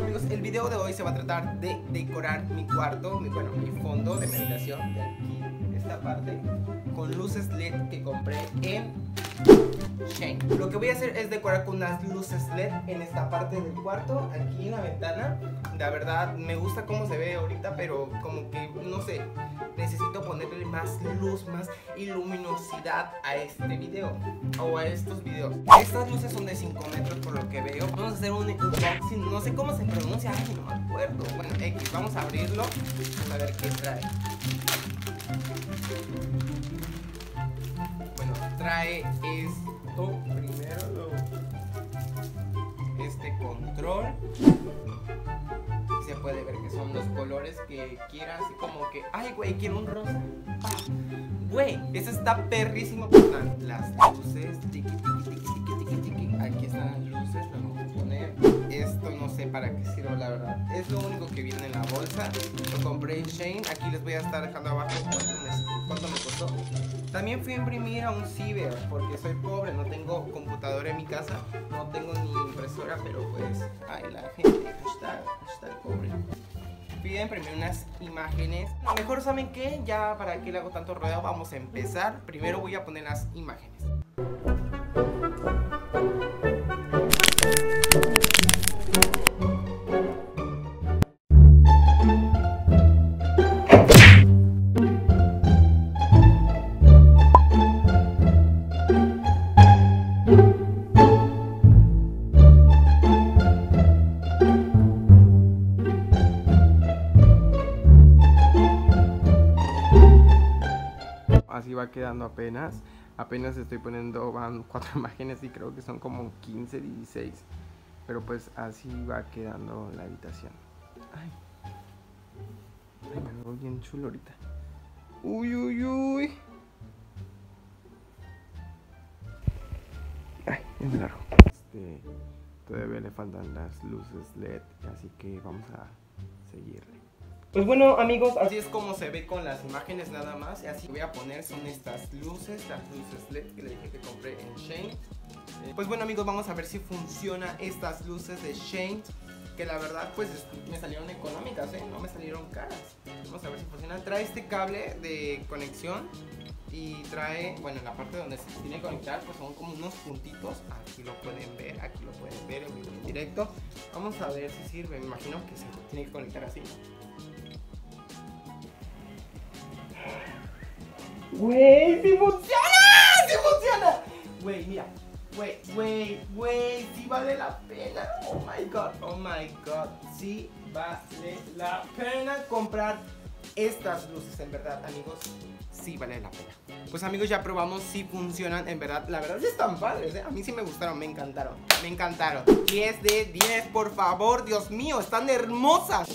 Amigos, el video de hoy se va a tratar de decorar mi cuarto, mi fondo de meditación de aquí, esta parte, con luces LED que compré en Shein. Lo que voy a hacer es decorar con unas luces LED en esta parte del cuarto, aquí en la ventana. La verdad, me gusta cómo se ve ahorita, pero como que, no sé, necesito ponerle más luz, más luminosidad a este video o a estos videos. Estas luces son de 5 metros por lo que veo. Vamos a hacer un unboxing, no sé cómo se pronuncia, ay, no me acuerdo. Bueno, X, vamos a abrirlo a ver qué trae. Bueno, trae esto primero, este control. Se puede ver que son los colores que quieras, así como que, ay güey, quiero un rosa. Güey, eso está perrísimo. Las luces, tiqui, tiqui, tiqui, tiqui, tiqui. Aquí están las luces, las vamos a poner. Esto no sé para qué sirve, la verdad. Es lo único que viene en la bolsa. Lo compré en Shein. Aquí les voy a estar dejando abajo cuánto me costó. También fui a imprimir a un ciber porque soy pobre, no tengo computadora en mi casa, no tengo ni impresora, pero pues, ay, la gente, hashtag pobre. Fui a imprimir unas imágenes. Mejor, ¿saben qué? Ya para qué le hago tanto rodeo, vamos a empezar. Primero voy a poner las imágenes. Así va quedando apenas estoy poniendo, van 4 imágenes y creo que son como 15, 16, pero pues así va quedando la habitación. Ay, me veo bien chulo ahorita. Uy, uy, uy. Ay, es largo. Todavía le faltan las luces LED, así que vamos a seguirle. Pues bueno, amigos, así es como se ve con las imágenes nada más. Así voy a poner son estas luces, las luces LED que le dije que compré en Shein. Pues bueno, amigos, vamos a ver si funciona estas luces de Shein, que la verdad pues me salieron económicas, no me salieron caras. Vamos a ver si funcionan. Trae este cable de conexión y trae, bueno, en la parte donde se tiene que conectar pues son como unos puntitos. Aquí lo pueden ver, en directo. Vamos a ver si sirve, me imagino que se tiene que conectar así. Güey, ¡sí funciona! ¡Sí funciona! Güey, mira, güey, sí vale la pena. Oh my god, sí vale la pena comprar estas luces, en verdad, amigos, sí vale la pena. Pues amigos, ya probamos si funcionan, en verdad, la verdad sí están padres, a mí sí me gustaron, me encantaron. 10 de 10, por favor, Dios mío, están hermosas.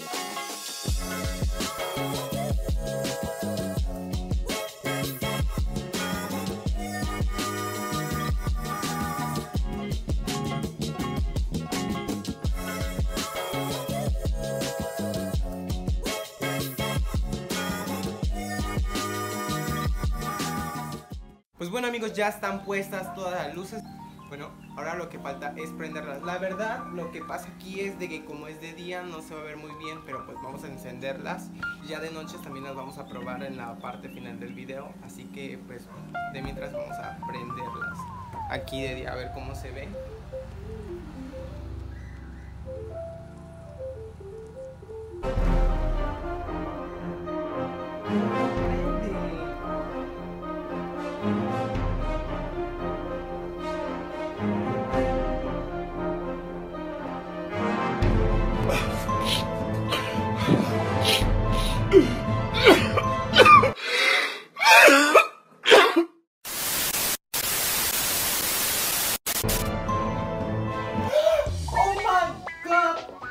Pues bueno, amigos, ya están puestas todas las luces. Bueno, ahora lo que falta es prenderlas. La verdad, lo que pasa aquí es de que como es de día no se va a ver muy bien, pero pues vamos a encenderlas. Ya de noche también las vamos a probar en la parte final del video, así que pues de mientras vamos a prenderlas. Aquí de día, a ver cómo se ve.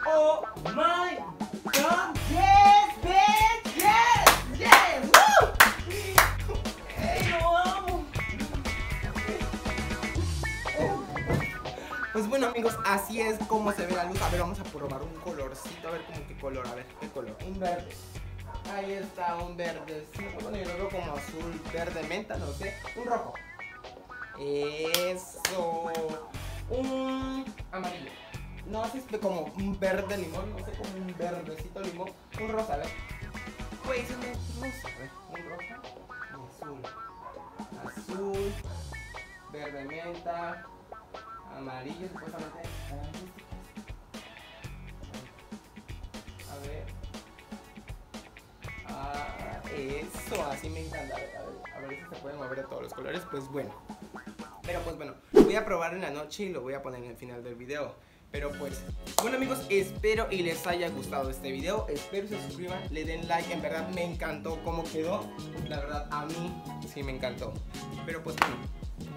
Oh my god, yes, bitch, yes, woo. Hey, lo amo. Pues bueno, amigos, así es como se ve la luz. A ver, vamos a probar un colorcito, a ver como qué color, un verde. Ahí está, un verdecito, bueno, y luego como azul, verde menta, no sé, un rojo. Eso, un amarillo. no así es como un verde limón, no sé, como un verdecito limón, un rosa, a ver. Pues un rosa, a ver, un rosa, azul, azul, verde menta, amarillo, supuestamente. A ver. Ah, eso, así me encanta. A ver si se pueden mover a todos los colores, pues bueno. Pero pues bueno, voy a probar en la noche y lo voy a poner en el final del video. Pero pues, bueno amigos, espero y les haya gustado este video. Espero que se suscriban, le den like, en verdad me encantó cómo quedó. La verdad a mí sí me encantó. Pero pues bueno,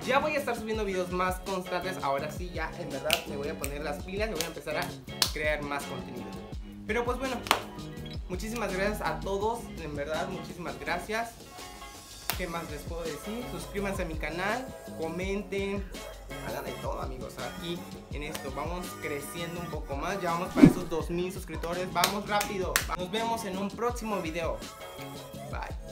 ya voy a estar subiendo videos más constantes. Ahora sí ya en verdad me voy a poner las pilas y voy a empezar a crear más contenido. Pero pues bueno, muchísimas gracias a todos, en verdad muchísimas gracias. ¿Qué más les puedo decir? Suscríbanse a mi canal, comenten, hagan de todo amigos, aquí en esto vamos creciendo un poco más, ya vamos para esos 2000 suscriptores, vamos rápido. Nos vemos en un próximo video, bye.